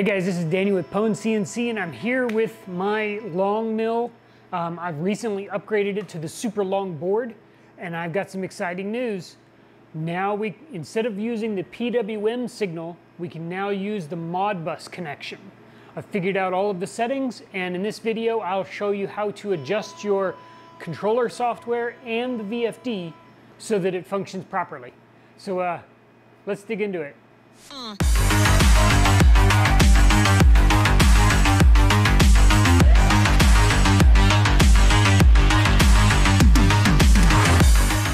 Hey guys, this is Danny with PwnCNC, and I'm here with my long mill. I've recently upgraded it to the super long board, and I've got some exciting news. Now instead of using the PWM signal, we can now use the Modbus connection. I've figured out all of the settings, and in this video, I'll show you how to adjust your controller software and the VFD so that it functions properly. So let's dig into it.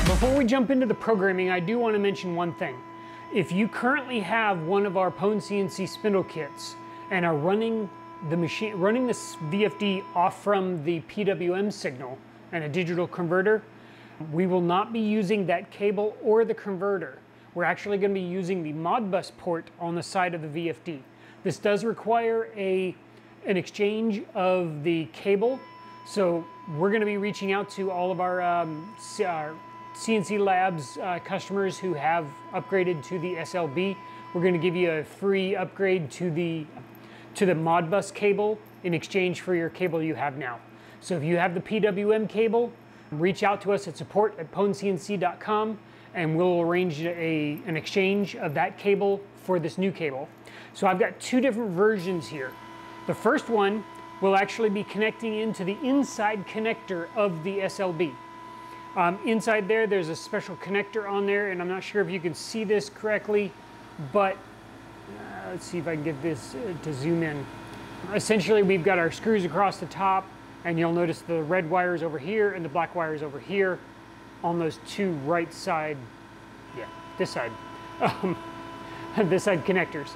Before we jump into the programming, I do want to mention one thing. If you currently have one of our PwnCNC spindle kits and are running this VFD off from the PWM signal and a digital converter, we will not be using that cable or the converter. We're actually going to be using the Modbus port on the side of the VFD. This does require an exchange of the cable, so we're going to be reaching out to all of our CNC Labs customers who have upgraded to the SLB. We're going to give you a free upgrade to the Modbus cable in exchange for your cable you have now. So if you have the PWM cable, reach out to us at support@pwncnc.com, and we'll arrange an exchange of that cable for this new cable. So I've got two different versions here. The first one will actually be connecting into the inside connector of the SLB. Inside there's a special connector on there, and I'm not sure if you can see this correctly, but let's see if I can get this to zoom in. Essentially, we've got our screws across the top, and you'll notice the red wires over here and the black wires over here on those two right side, this side connectors.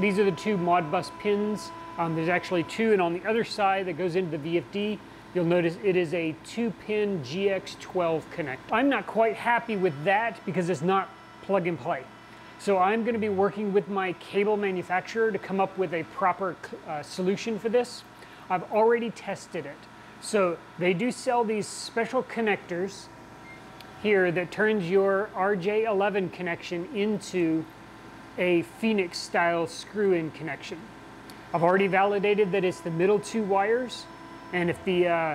These are the two Modbus pins. There's actually two, and on the other side that goes into the VFD, you'll notice it is a 2-pin GX12 connector. I'm not quite happy with that because it's not plug and play. So I'm going to be working with my cable manufacturer to come up with a proper solution for this. I've already tested it. So they do sell these special connectors here that turns your RJ11 connection into a Phoenix style screw-in connection. I've already validated that it's the middle two wires. And if the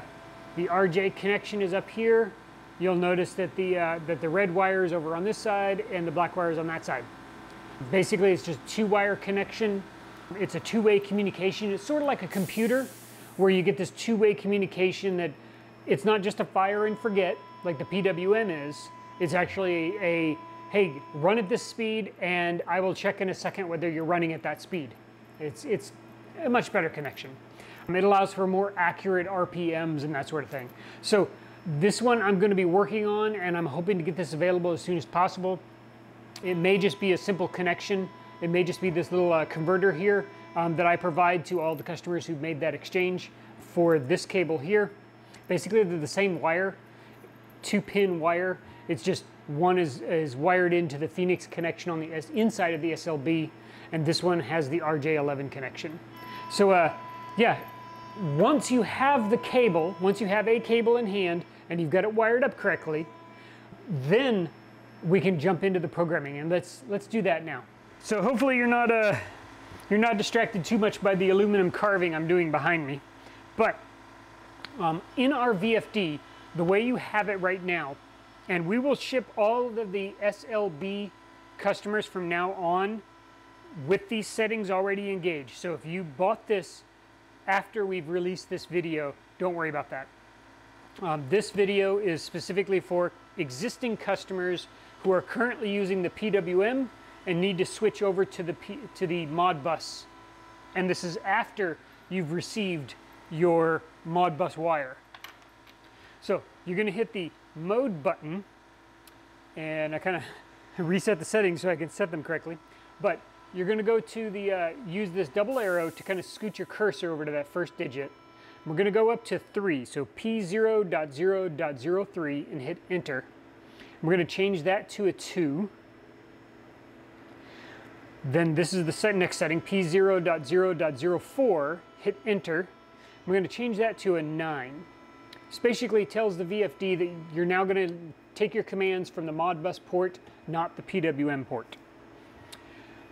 RJ connection is up here, you'll notice that the red wire is over on this side and the black wire is on that side. Basically, it's just a two-wire connection. It's a two-way communication. It's sort of like a computer where you get this two-way communication that it's not just a fire and forget like the PWM is. It's actually a, hey, run at this speed and I will check in a second whether you're running at that speed. It's a much better connection. It allows for more accurate RPMs and that sort of thing. So this one I'm going to be working on, and I'm hoping to get this available as soon as possible. It may just be a simple connection. It may just be this little converter here that I provide to all the customers who've made that exchange for this cable here. Basically, they're the same wire, 2-pin wire. It's just one is wired into the Phoenix connection on the inside of the SLB, and this one has the RJ11 connection. So yeah, once you have the cable, once you have a cable in hand and you've got it wired up correctly, then we can jump into the programming, and let's do that now. So hopefully you're not distracted too much by the aluminum carving I'm doing behind me, but in our VFD, the way you have it right now, and we will ship all of the SLB customers from now on with these settings already engaged. So if you bought this after we've released this video, don't worry about that. This video is specifically for existing customers who are currently using the PWM and need to switch over to the Modbus. And this is after you've received your Modbus wire. So you're going to hit the mode button, and I kind of reset the settings so I can set them correctly. But you're going to go to the, use this double arrow to kind of scoot your cursor over to that first digit. We're going to go up to 3, so P0.0.03, and hit enter. We're going to change that to a 2. Then this is the next setting, P0.0.04, hit enter. We're going to change that to a 9. This basically tells the VFD that you're now going to take your commands from the Modbus port, not the PWM port.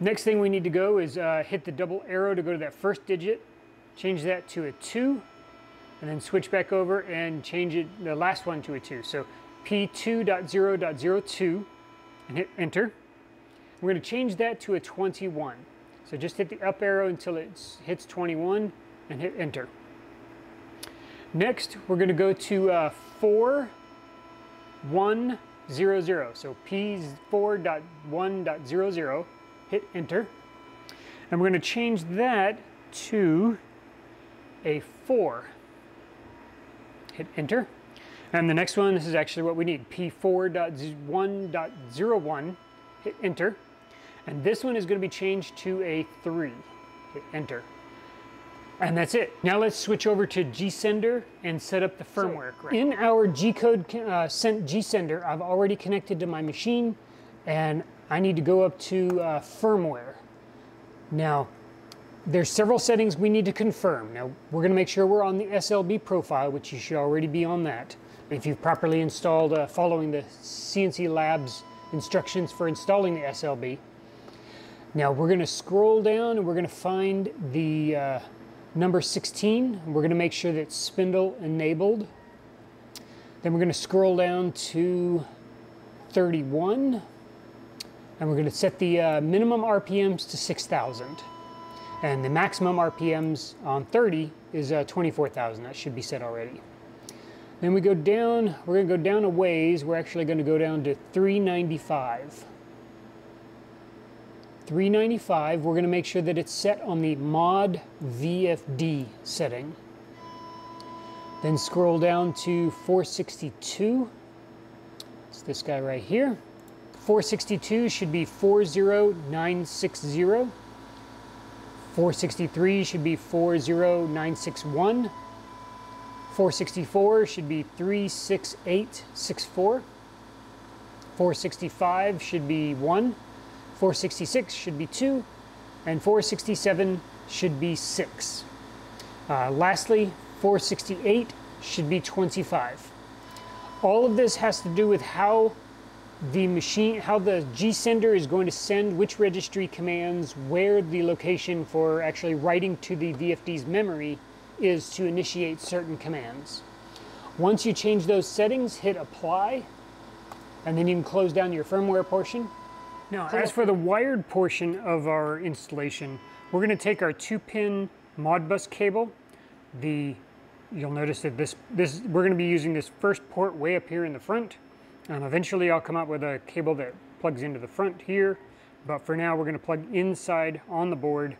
Next thing we need to go is hit the double arrow to go to that first digit, change that to a 2, and then switch back over and change it, the last one, to a 2. So P2.0.02, and hit enter. We're going to change that to a 21. So just hit the up arrow until it hits 21 and hit enter. Next, we're going to go to 4100. So P4.1.00, hit enter. And we're going to change that to a 4. Hit enter. And the next one, this is actually what we need, P4.1.01, hit enter. And this one is going to be changed to a 3. Hit enter. And that's it. Now let's switch over to GSender and set up the firmware. So in our GCode sent GSender, I've already connected to my machine, and I need to go up to firmware. Now, there's several settings we need to confirm. Now, we're going to make sure we're on the SLB profile, which you should already be on that, if you've properly installed, following the CNC Labs instructions for installing the SLB. Now, we're going to scroll down, and we're going to find the number 16, we're going to make sure that's spindle enabled. Then we're going to scroll down to 31, and we're going to set the minimum RPMs to 6,000. And the maximum RPMs on 30 is 24,000. That should be set already. Then we go down, we're going to go down a ways. We're actually going to go down to 395. 395, we're going to make sure that it's set on the mod VFD setting. Then scroll down to 462. It's this guy right here. 462 should be 40960. 463 should be 40961. 464 should be 36864. 465 should be 1. 466 should be 2, and 467 should be 6. Lastly, 468 should be 25. All of this has to do with how the machine, how the GSender is going to send which registry commands, where the location for actually writing to the VFD's memory is to initiate certain commands. Once you change those settings, hit apply, and then you can close down your firmware portion. Now, as for the wired portion of our installation, we're going to take our 2-pin Modbus cable. You'll notice that we're going to be using this first port way up here in the front. Eventually, I'll come up with a cable that plugs into the front here. But for now, we're going to plug inside on the board.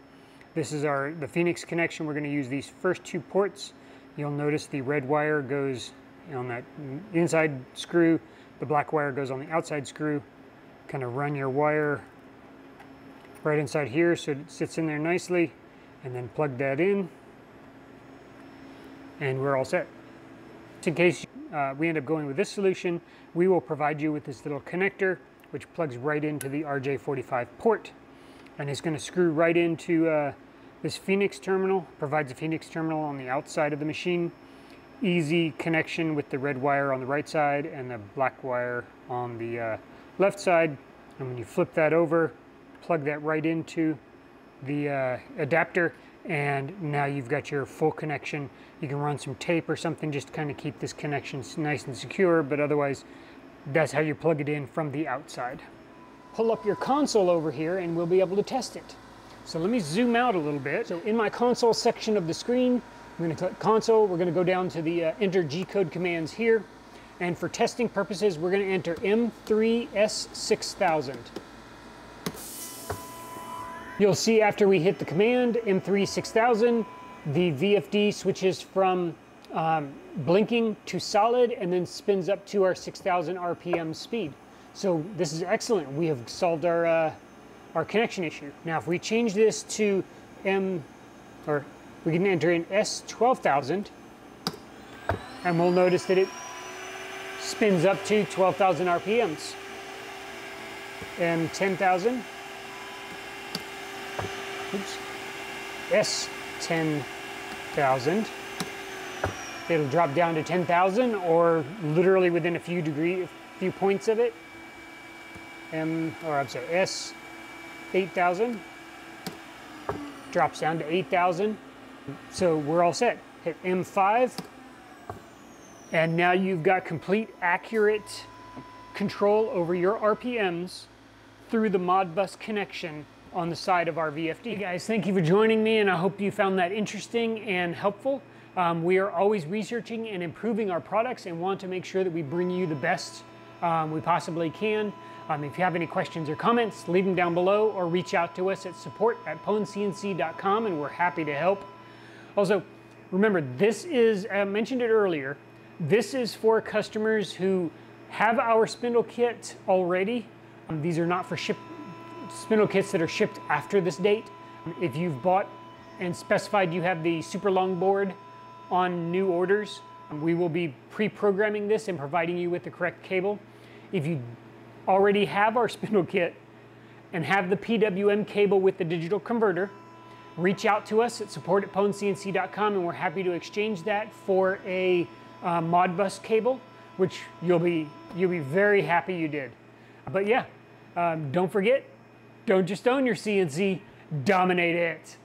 This is the Phoenix connection. We're going to use these first 2 ports. You'll notice the red wire goes on that inside screw. The black wire goes on the outside screw. Kind of run your wire right inside here so it sits in there nicely, and then plug that in, and we're all set. In case we end up going with this solution, we will provide you with this little connector which plugs right into the RJ45 port, and it's going to screw right into this Phoenix terminal. Provides a Phoenix terminal on the outside of the machine. Easy connection with the red wire on the right side and the black wire on the left side, and when you flip that over, plug that right into the adapter, and now you've got your full connection. You can run some tape or something just to kind of keep this connection nice and secure, but otherwise that's how you plug it in from the outside. Pull up your console over here and we'll be able to test it. So let me zoom out a little bit. So in my console section of the screen, I'm going to click console. We're going to go down to the enter G-code commands here. And for testing purposes, we're going to enter M3S6000. You'll see after we hit the command M3S6000, the VFD switches from blinking to solid and then spins up to our 6,000 RPM speed. So this is excellent. We have solved our connection issue. Now, if we change this to we can enter in S12000, and we'll notice that it spins up to 12,000 RPMs, and 10,000, oops, S10,000. It'll drop down to 10,000, or literally within a few points of it. I'm sorry, S 8,000, drops down to 8,000. So we're all set. Hit M5, and now you've got complete accurate control over your RPMs through the Modbus connection on the side of our VFD. Hey guys, thank you for joining me, and I hope you found that interesting and helpful. We are always researching and improving our products and want to make sure that we bring you the best we possibly can. If you have any questions or comments, leave them down below or reach out to us at support@pwncnc.com, and we're happy to help. Also, remember, this is, I mentioned it earlier, this is for customers who have our spindle kit already. These are not for spindle kits that are shipped after this date. If you've bought and specified you have the super long board on new orders, we will be pre-programming this and providing you with the correct cable. If you already have our spindle kit and have the PWM cable with the digital converter, reach out to us at support@pwncnc.com, and we're happy to exchange that for a Modbus cable, which you'll be very happy you did. But yeah, don't forget, don't just own your CNC, dominate it.